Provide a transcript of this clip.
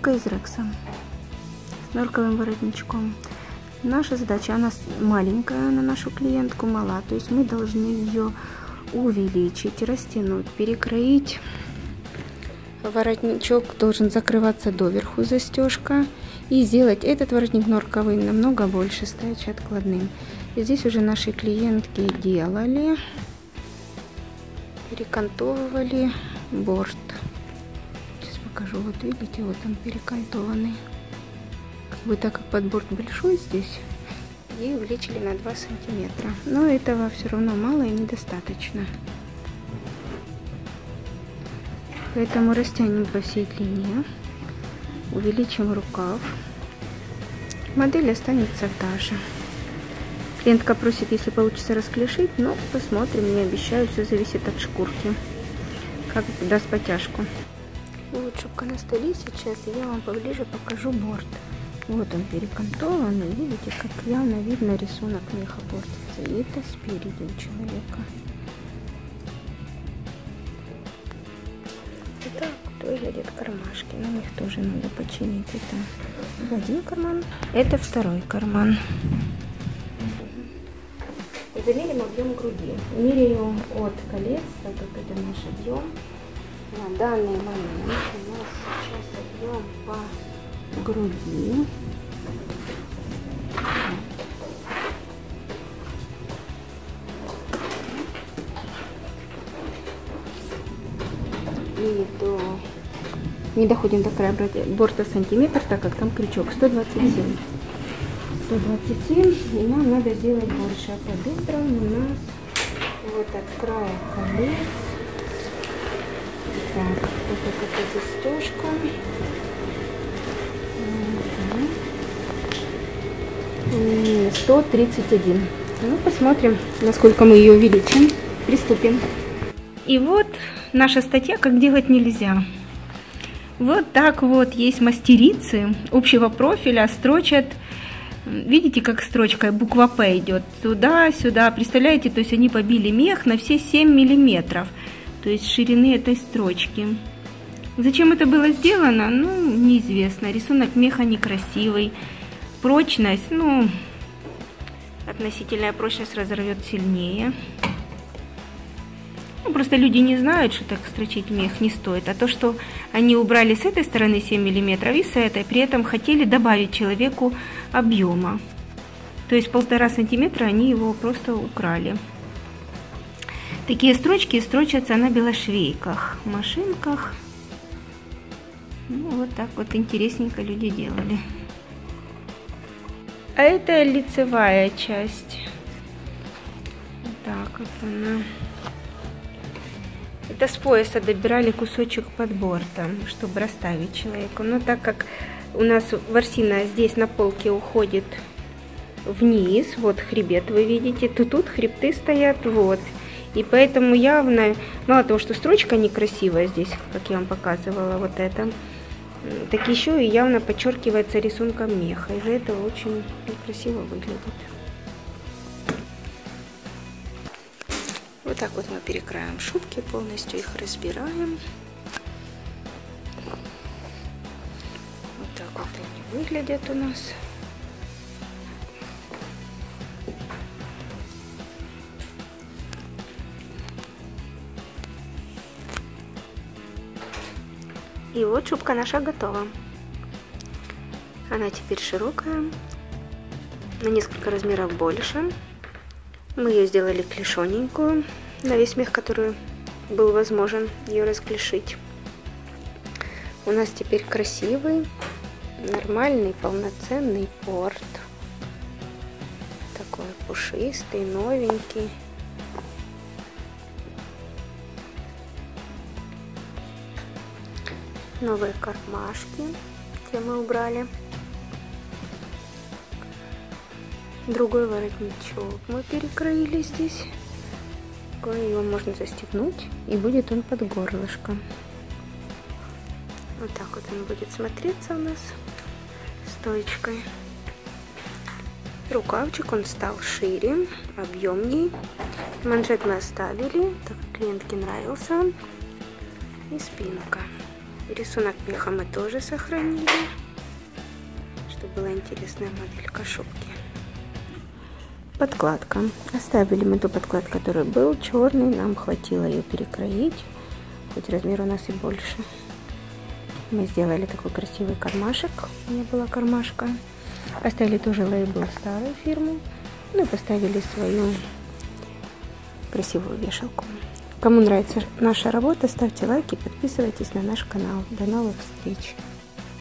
Юбка из рекса с норковым воротничком. Наша задача, она маленькая на нашу клиентку, мала, то есть мы должны ее увеличить, растянуть, перекроить. Воротничок должен закрываться доверху, застежка, и сделать этот воротник норковый намного больше, стоячи откладным. И здесь уже наши клиентки делали, перекантовывали борт. Сейчас покажу, вот видите, вот он перекантованный. Как бы так как подборт большой здесь, и увеличили на 2 сантиметра. Но этого все равно мало и недостаточно. Поэтому растянем по всей длине, увеличим рукав. Модель останется та же. Клиентка просит, если получится, расклешить, но посмотрим, не обещаю, все зависит от шкурки, как даст потяжку. Вот шубка на столе, сейчас я вам поближе покажу борт. Вот он перекантованный, видите, как явно видно, рисунок меха портится. И это спереди у человека. Выглядят кармашки, на них тоже надо починить. Это один карман, это второй карман. Замерим объем груди, меряю от колец, так как это наш объем на данный момент. У нас сейчас объем по груди. И не доходим до края борта сантиметр, так как там крючок 127, и нам надо сделать больше. А под утром у нас вот от края колец, так, вот эта застежка, и 131. Ну, посмотрим, насколько мы ее увеличим. Приступим. И вот наша статья «Как делать нельзя». Вот так вот есть мастерицы общего профиля, строчат, видите, как строчка, буква П идет туда-сюда, представляете, то есть они побили мех на все 7 миллиметров, то есть ширины этой строчки. Зачем это было сделано, ну, неизвестно, рисунок меха некрасивый, прочность, ну, относительная прочность разорвет сильнее. Просто люди не знают, что так строчить мех не стоит. А то, что они убрали с этой стороны 7 мм и с этой, при этом хотели добавить человеку объема. То есть 1,5 сантиметра они его просто украли. Такие строчки строчатся на белошвейках, машинках. Ну, вот так вот интересненько люди делали. А это лицевая часть. Вот так вот она. Это с пояса добирали кусочек под бортом, чтобы расставить человеку. Но так как у нас ворсина здесь на полке уходит вниз, вот хребет вы видите, то тут хребты стоят, вот. И поэтому явно, мало того, что строчка некрасивая здесь, как я вам показывала, вот это, так еще и явно подчеркивается рисунком меха. Из-за этого очень некрасиво выглядит. Вот так вот мы перекраиваем шубки, полностью их разбираем. Вот так вот они выглядят у нас. И вот шубка наша готова. Она теперь широкая, на несколько размеров больше. Мы ее сделали клешоненькую, на весь мех, который был возможен ее расклешить. У нас теперь красивый, нормальный, полноценный борт. Такой пушистый, новенький. Новые кармашки, те мы убрали. Другой воротничок мы перекроили здесь. Его можно застегнуть, и будет он под горлышко. Вот так вот он будет смотреться у нас стоечкой. Рукавчик он стал шире, объемней. Манжет мы оставили, так как клиентке нравился. И спинка. И рисунок меха мы тоже сохранили, чтобы была интересная моделька шубки. Подкладка. Оставили мы ту подкладку, который был черный, нам хватило ее перекроить, хоть размер у нас и больше. Мы сделали такой красивый кармашек, у меня была кармашка. Оставили тоже лейбл старой фирмы, ну и поставили свою красивую вешалку. Кому нравится наша работа, ставьте лайки, подписывайтесь на наш канал. До новых встреч!